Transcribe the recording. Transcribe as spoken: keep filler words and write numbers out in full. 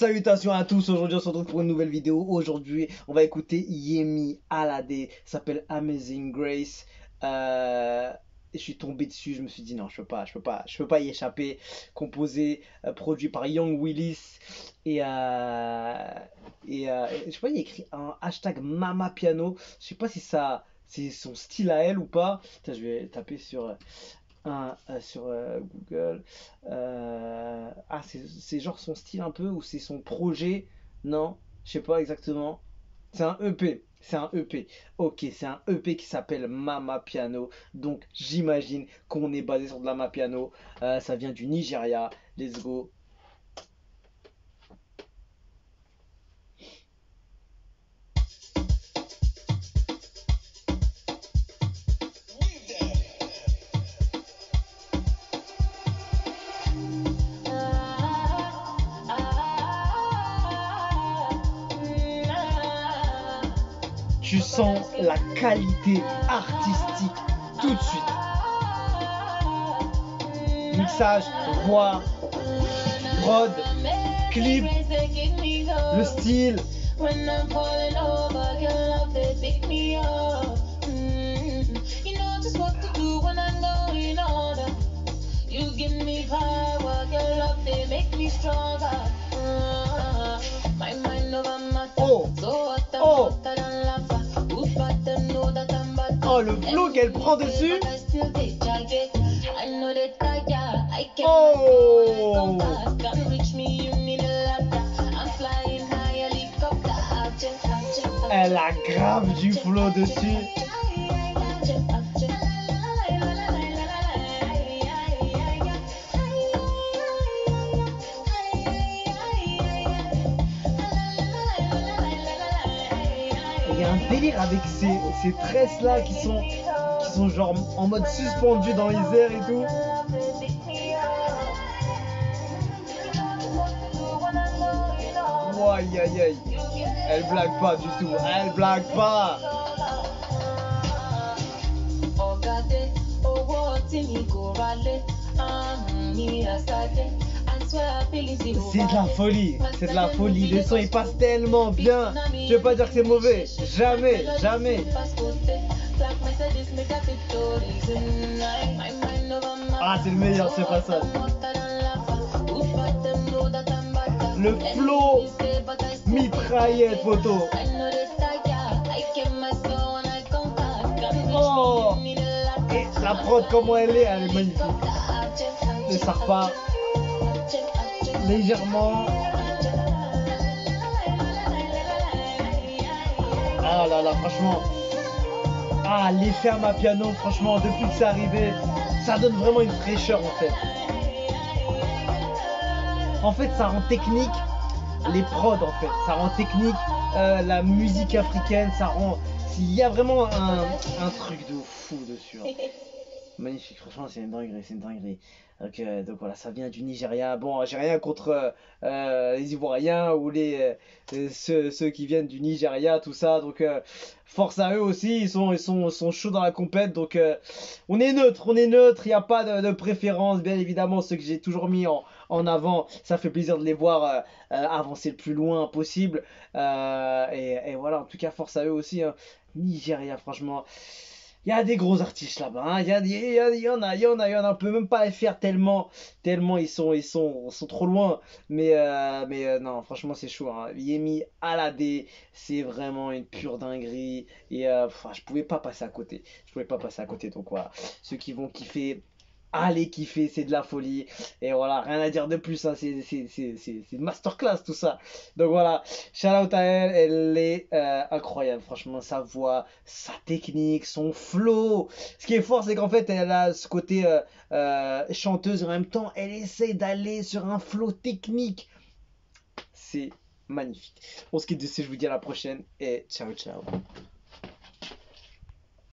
Salutations à tous, aujourd'hui on se retrouve pour une nouvelle vidéo. Aujourd'hui on va écouter Yemi Alade, ça s'appelle Amazing Grace. Euh, je suis tombé dessus, je me suis dit non, je peux pas, je peux pas, je peux pas y échapper. Composé, euh, produit par Young Willis. Et, euh, et euh, je sais pas, il y a écrit un hashtag Mama Piano. Je sais pas si ça c'est son style à elle ou pas. Putain, je vais taper sur... Euh, Un, euh, sur euh, Google. Euh... Ah, c'est genre son style un peu, ou c'est son projet? Non, je sais pas exactement. C'est un E P. C'est un E P. Ok, c'est un E P qui s'appelle Mama Piano. Donc, j'imagine qu'on est basé sur de la Mama Piano. Euh, ça vient du Nigeria. Let's go. Tu sens la qualité artistique tout de suite. Mixage, voix, prod, clip, le style. Oh, le flow qu'elle prend dessus. Oh, elle a grave du flow dessus. Il y a un délire avec ces, ces tresses là qui sont, qui sont genre en mode suspendu dans les airs et tout. Aïe aïe aïe. Elle blague pas du tout, elle blague pas. C'est de la folie, c'est de la folie, le son il passe tellement bien, je veux pas dire que c'est mauvais, jamais, jamais. Ah, c'est le meilleur ce passage. Le flow mitraillette photo. Oh, et la prod comment elle est, elle est magnifique. Et ça repart légèrement. Ah là là, franchement. Ah, les fermes à piano, franchement, depuis que c'est arrivé, ça donne vraiment une fraîcheur en fait. En fait, ça rend technique les prods en fait. Ça rend technique euh, la musique africaine, ça rend... Il y a vraiment un, un truc de fou dessus. Hein. Magnifique, franchement c'est une dinguerie, c'est une dinguerie. Donc, euh, donc voilà, ça vient du Nigeria. Bon, j'ai rien contre euh, les Ivoiriens ou les euh, ceux, ceux qui viennent du Nigeria, tout ça. Donc euh, force à eux aussi, ils sont, ils sont, sont chauds dans la compète. Donc euh, on est neutre, on est neutre, il n'y a pas de, de préférence. Bien évidemment, ceux que j'ai toujours mis en, en avant, ça fait plaisir de les voir euh, euh, avancer le plus loin possible. Euh, et, et voilà, en tout cas, force à eux aussi. Hein. Nigeria, franchement... Il y a des gros artistes là-bas, il hein. y, y, y en a, il y en a, il y en a, on peut même pas les faire tellement, tellement ils sont, ils sont, sont trop loin, mais, euh, mais euh, non, franchement c'est chaud, hein. Yemi Alade, c'est vraiment une pure dinguerie, et euh, enfin, je pouvais pas passer à côté, je pouvais pas passer à côté, donc voilà, ceux qui vont kiffer, allez kiffer, c'est de la folie, et voilà, rien à dire de plus, hein. C'est une masterclass tout ça, donc voilà, shout out à elle, elle est euh, incroyable, franchement, sa voix, sa technique, son flow, ce qui est fort, c'est qu'en fait, elle a ce côté euh, euh, chanteuse, et en même temps, elle essaie d'aller sur un flow technique, c'est magnifique, on se quitte dessus, je vous dis à la prochaine, et ciao ciao.